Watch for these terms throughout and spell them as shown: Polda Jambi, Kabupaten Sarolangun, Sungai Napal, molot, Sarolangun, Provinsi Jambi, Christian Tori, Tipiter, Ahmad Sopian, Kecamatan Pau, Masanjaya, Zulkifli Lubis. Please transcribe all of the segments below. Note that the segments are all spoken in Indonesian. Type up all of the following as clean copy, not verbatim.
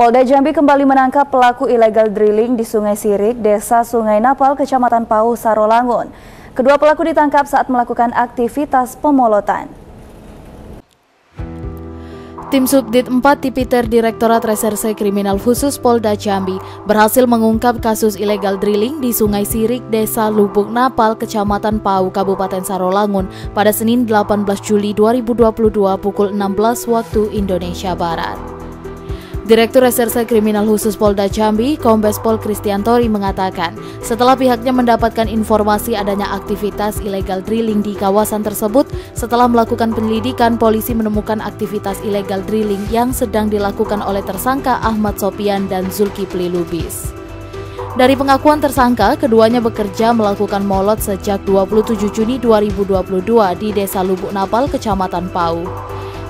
Polda Jambi kembali menangkap pelaku ilegal drilling di Sungai Sirik, Desa Sungai Napal, Kecamatan Pau, Sarolangun. Kedua pelaku ditangkap saat melakukan aktivitas pemolotan. Tim Subdit 4 Tipiter Direktorat Reserse Kriminal Khusus Polda Jambi berhasil mengungkap kasus ilegal drilling di Sungai Sirik, Desa Lubuk Napal, Kecamatan Pau, Kabupaten Sarolangun pada Senin 18 Juli 2022 pukul 16 waktu Indonesia Barat. Direktur Reserse Kriminal Khusus Polda Jambi, Kombes Pol Christian Tori mengatakan, setelah pihaknya mendapatkan informasi adanya aktivitas ilegal drilling di kawasan tersebut, setelah melakukan penyelidikan, polisi menemukan aktivitas ilegal drilling yang sedang dilakukan oleh tersangka Ahmad Sopian dan Zulkifli Lubis. Dari pengakuan tersangka, keduanya bekerja melakukan molot sejak 27 Juni 2022 di Desa Lubuk Napal, Kecamatan Pau.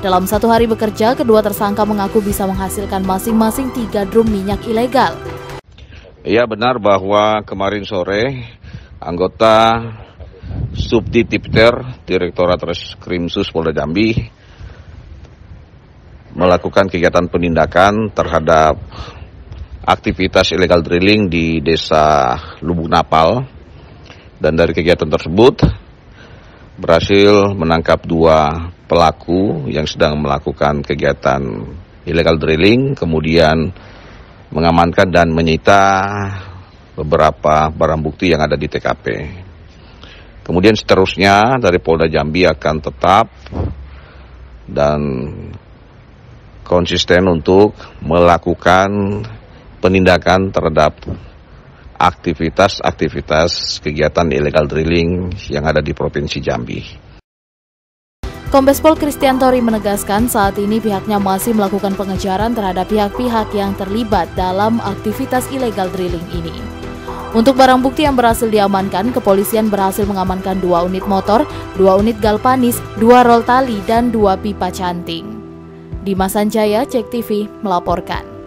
Dalam satu hari bekerja, kedua tersangka mengaku bisa menghasilkan masing-masing 3 drum minyak ilegal. Iya, benar bahwa kemarin sore anggota Subdit Tipiter Direktorat Reskrim Sus Polda Jambi melakukan kegiatan penindakan terhadap aktivitas ilegal drilling di Desa Lubuk Napal, dan dari kegiatan tersebut berhasil menangkap 2 pelaku yang sedang melakukan kegiatan illegal drilling, kemudian mengamankan dan menyita beberapa barang bukti yang ada di TKP. Kemudian seterusnya dari Polda Jambi akan tetap dan konsisten untuk melakukan penindakan terhadap aktivitas kegiatan illegal drilling yang ada di Provinsi Jambi. Kombes Pol Christian Tori menegaskan saat ini pihaknya masih melakukan pengejaran terhadap pihak-pihak yang terlibat dalam aktivitas illegal drilling ini. Untuk barang bukti yang berhasil diamankan, kepolisian berhasil mengamankan 2 unit motor, 2 unit galvanis, 2 rol tali, dan 2 pipa canting. Di Masanjaya, Cek TV melaporkan.